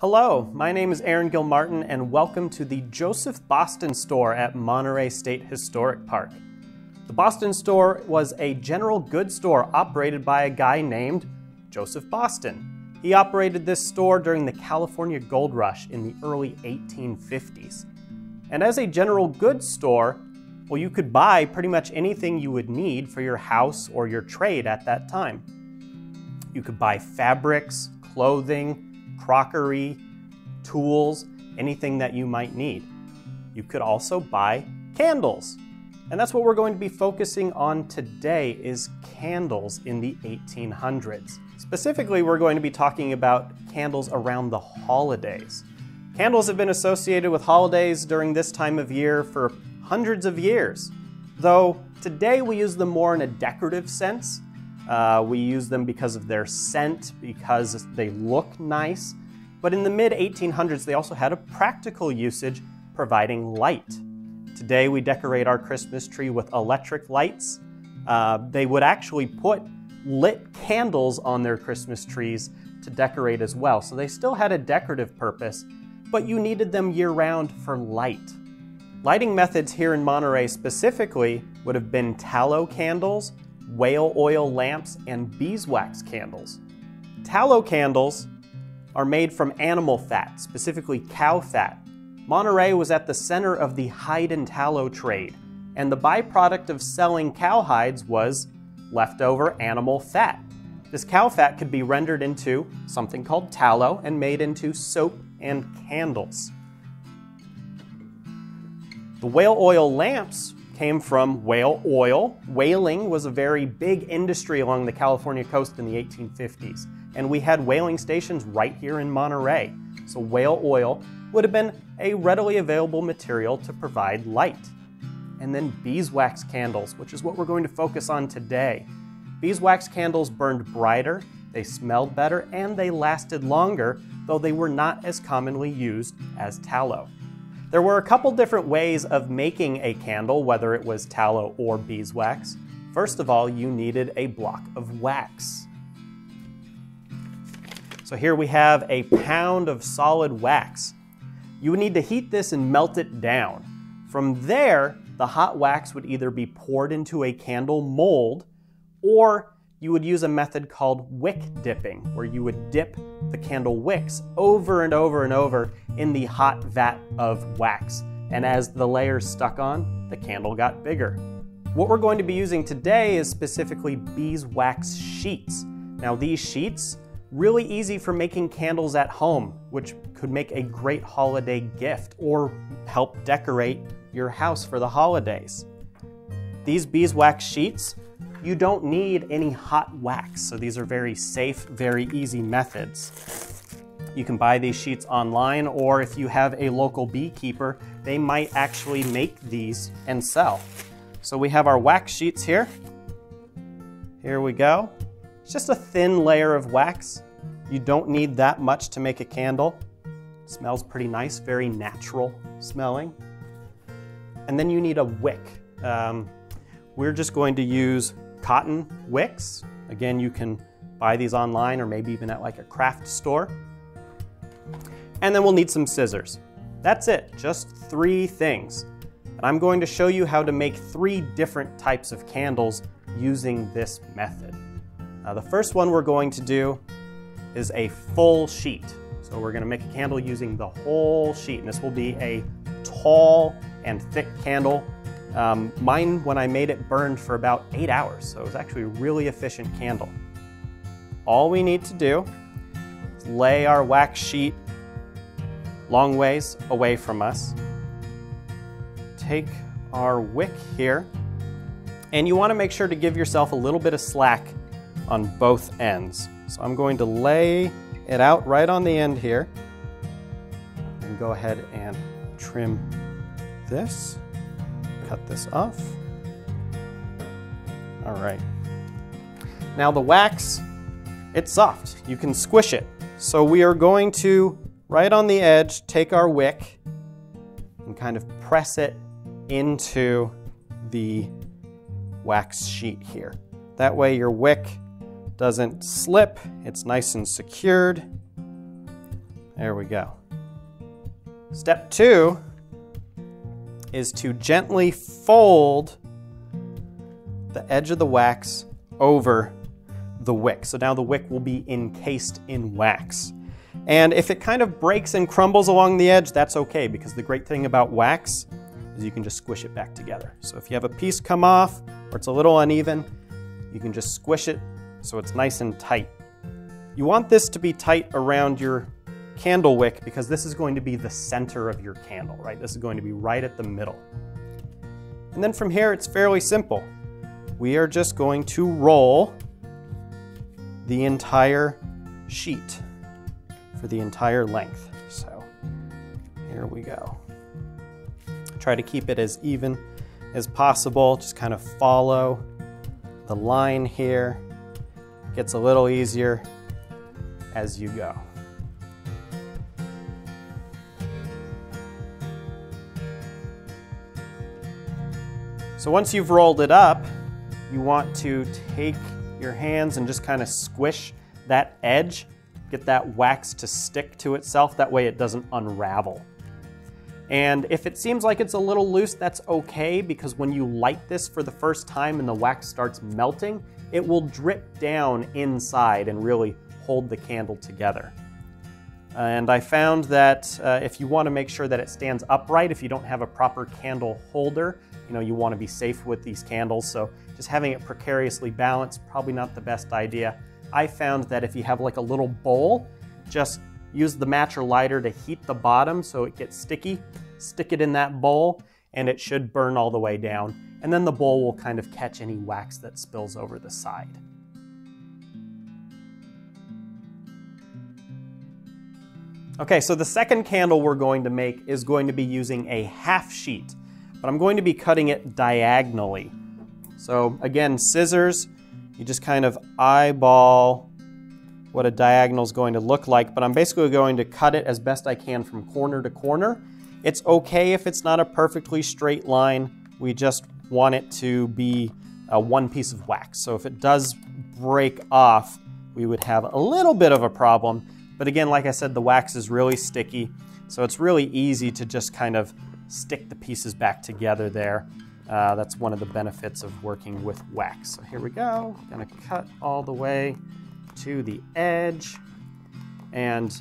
Hello, my name is Aaron Gilmartin and welcome to the Joseph Boston store at Monterey State Historic Park. The Boston store was a general goods store operated by a guy named Joseph Boston. He operated this store during the California Gold Rush in the early 1850s. And as a general goods store, well, you could buy pretty much anything you would need for your house or your trade at that time. You could buy fabrics, clothing, crockery, tools, anything that you might need. You could also buy candles. And that's what we're going to be focusing on today is candles in the 1800s. Specifically, we're going to be talking about candles around the holidays. Candles have been associated with holidays during this time of year for hundreds of years, though today we use them more in a decorative sense. We use them because of their scent, because they look nice. But in the mid-1800s, they also had a practical usage, providing light. Today, we decorate our Christmas tree with electric lights. They would actually put lit candles on their Christmas trees to decorate as well. So they still had a decorative purpose, but you needed them year-round for light. Lighting methods here in Monterey specifically would have been tallow candles, whale oil lamps, and beeswax candles. Tallow candles are made from animal fat, specifically cow fat. Monterey was at the center of the hide and tallow trade, and the byproduct of selling cow hides was leftover animal fat. This cow fat could be rendered into something called tallow and made into soap and candles. The whale oil lamps came from whale oil. Whaling was a very big industry along the California coast in the 1850s, and we had whaling stations right here in Monterey. So whale oil would have been a readily available material to provide light. And then beeswax candles, which is what we're going to focus on today. Beeswax candles burned brighter, they smelled better, and they lasted longer, though they were not as commonly used as tallow. There were a couple different ways of making a candle, whether it was tallow or beeswax. First of all, you needed a block of wax. So here we have a pound of solid wax. You would need to heat this and melt it down. From there, the hot wax would either be poured into a candle mold, or you would use a method called wick dipping, where you would dip the candle wicks over and over and over in the hot vat of wax. And as the layers stuck on, the candle got bigger. What we're going to be using today is specifically beeswax sheets. Now these sheets, really easy for making candles at home, which could make a great holiday gift or help decorate your house for the holidays. These beeswax sheets, you don't need any hot wax, so these are very safe, very easy methods. You can buy these sheets online, or if you have a local beekeeper, they might actually make these and sell. So we have our wax sheets here. Here we go. It's just a thin layer of wax. You don't need that much to make a candle. It smells pretty nice, very natural smelling. And then you need a wick. We're just going to use cotton wicks. Again, you can buy these online or maybe even at like a craft store. And then we'll need some scissors. That's it, just three things. And I'm going to show you how to make three different types of candles using this method. Now, the first one we're going to do is a full sheet. So we're gonna make a candle using the whole sheet, and this will be a tall and thick candle. Mine, when I made it, burned for about 8 hours, so it was actually a really efficient candle. All we need to do is lay our wax sheet long ways away from us. Take our wick here, and you want to make sure to give yourself a little bit of slack on both ends. So I'm going to lay it out right on the end here, and go ahead and trim this. Cut this off. All right. Now the wax, it's soft. You can squish it. So we are going to, right on the edge, take our wick and kind of press it into the wax sheet here. That way your wick doesn't slip. It's nice and secured. There we go. Step two is to gently fold the edge of the wax over the wick. So now the wick will be encased in wax. And if it kind of breaks and crumbles along the edge, that's okay, because the great thing about wax is you can just squish it back together. So if you have a piece come off or it's a little uneven, you can just squish it so it's nice and tight. You want this to be tight around your candle wick because this is going to be the center of your candle, right? This is going to be right at the middle. And then from here, it's fairly simple. We are just going to roll the entire sheet for the entire length. So here we go. Try to keep it as even as possible. Just kind of follow the line here. It gets a little easier as you go. So once you've rolled it up, you want to take your hands and just kind of squish that edge, get that wax to stick to itself, that way it doesn't unravel. And if it seems like it's a little loose, that's okay, because when you light this for the first time and the wax starts melting, it will drip down inside and really hold the candle together. And I found that if you want to make sure that it stands upright, if you don't have a proper candle holder, you know, you want to be safe with these candles, so just having it precariously balanced, probably not the best idea. I found that if you have like a little bowl, just use the match or lighter to heat the bottom so it gets sticky, stick it in that bowl, and it should burn all the way down. And then the bowl will kind of catch any wax that spills over the side. Okay, so the second candle we're going to make is going to be using a half sheet, but I'm going to be cutting it diagonally. So again, scissors, you just kind of eyeball what a diagonal is going to look like, but I'm basically going to cut it as best I can from corner to corner. It's okay if it's not a perfectly straight line, we just want it to be one piece of wax. So if it does break off, we would have a little bit of a problem. But again, like I said, the wax is really sticky, so it's really easy to just kind of stick the pieces back together there. That's one of the benefits of working with wax. So here we go, gonna cut all the way to the edge. And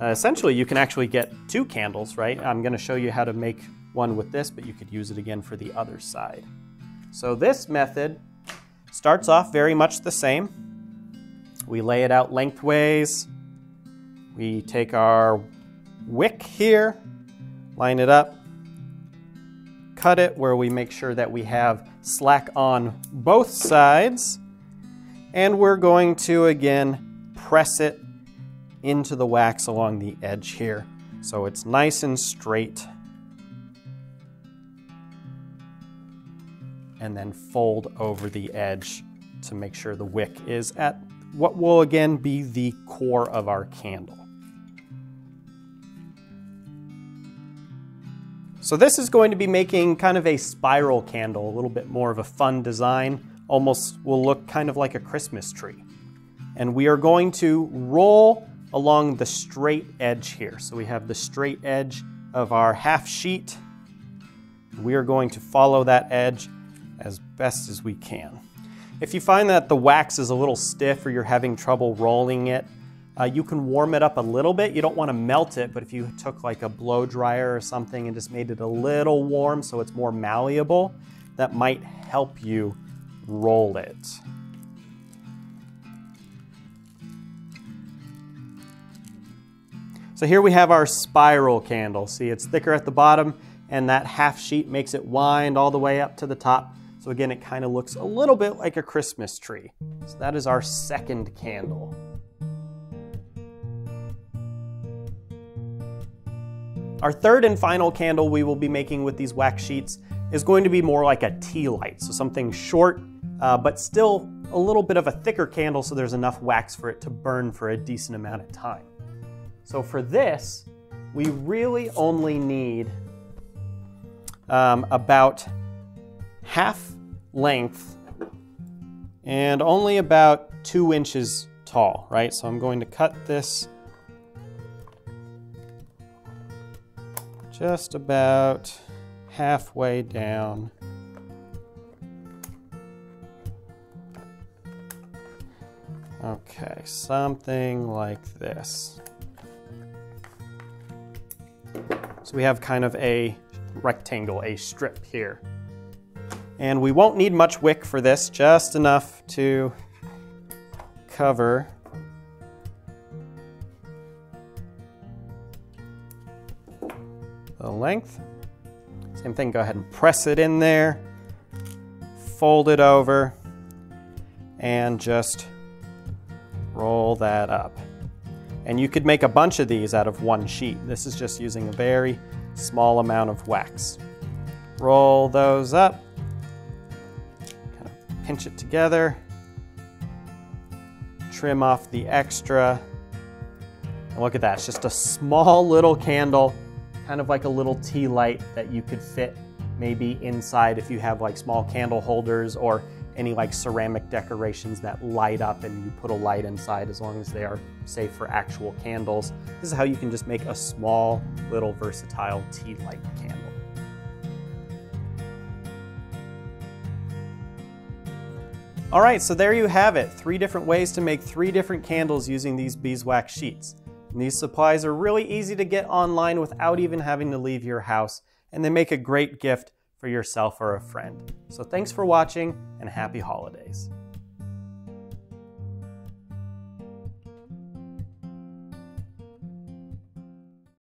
essentially you can actually get two candles, right? I'm gonna show you how to make one with this, but you could use it again for the other side. So this method starts off very much the same. We lay it out lengthways. We take our wick here, line it up, cut it where we make sure that we have slack on both sides, and we're going to again press it into the wax along the edge here so it's nice and straight, and then fold over the edge to make sure the wick is at what will again be the core of our candle. So this is going to be making kind of a spiral candle, a little bit more of a fun design, almost will look kind of like a Christmas tree. And we are going to roll along the straight edge here. So we have the straight edge of our half sheet. We are going to follow that edge as best as we can. If you find that the wax is a little stiff or you're having trouble rolling it, you can warm it up a little bit. You don't want to melt it, but if you took like a blow dryer or something and just made it a little warm so it's more malleable, that might help you roll it. So here we have our spiral candle. See, it's thicker at the bottom and that half sheet makes it wind all the way up to the top. So again, it kind of looks a little bit like a Christmas tree. So that is our second candle. Our third and final candle we will be making with these wax sheets is going to be more like a tea light. So something short, but still a little bit of a thicker candle so there's enough wax for it to burn for a decent amount of time. So for this, we really only need about half length and only about 2 inches tall, right? So I'm going to cut this just about halfway down. Okay, something like this. So we have kind of a rectangle, a strip here. And we won't need much wick for this, just enough to cover the length. Same thing, go ahead and press it in there, fold it over, and just roll that up. And you could make a bunch of these out of one sheet. This is just using a very small amount of wax. Roll those up. Pinch it together, trim off the extra, and look at that, it's just a small little candle, kind of like a little tea light that you could fit maybe inside if you have like small candle holders or any like ceramic decorations that light up and you put a light inside, as long as they are safe for actual candles. This is how you can just make a small little versatile tea light candle. All right, so there you have it. 3 different ways to make 3 different candles using these beeswax sheets. And these supplies are really easy to get online without even having to leave your house, and they make a great gift for yourself or a friend. So thanks for watching, and happy holidays.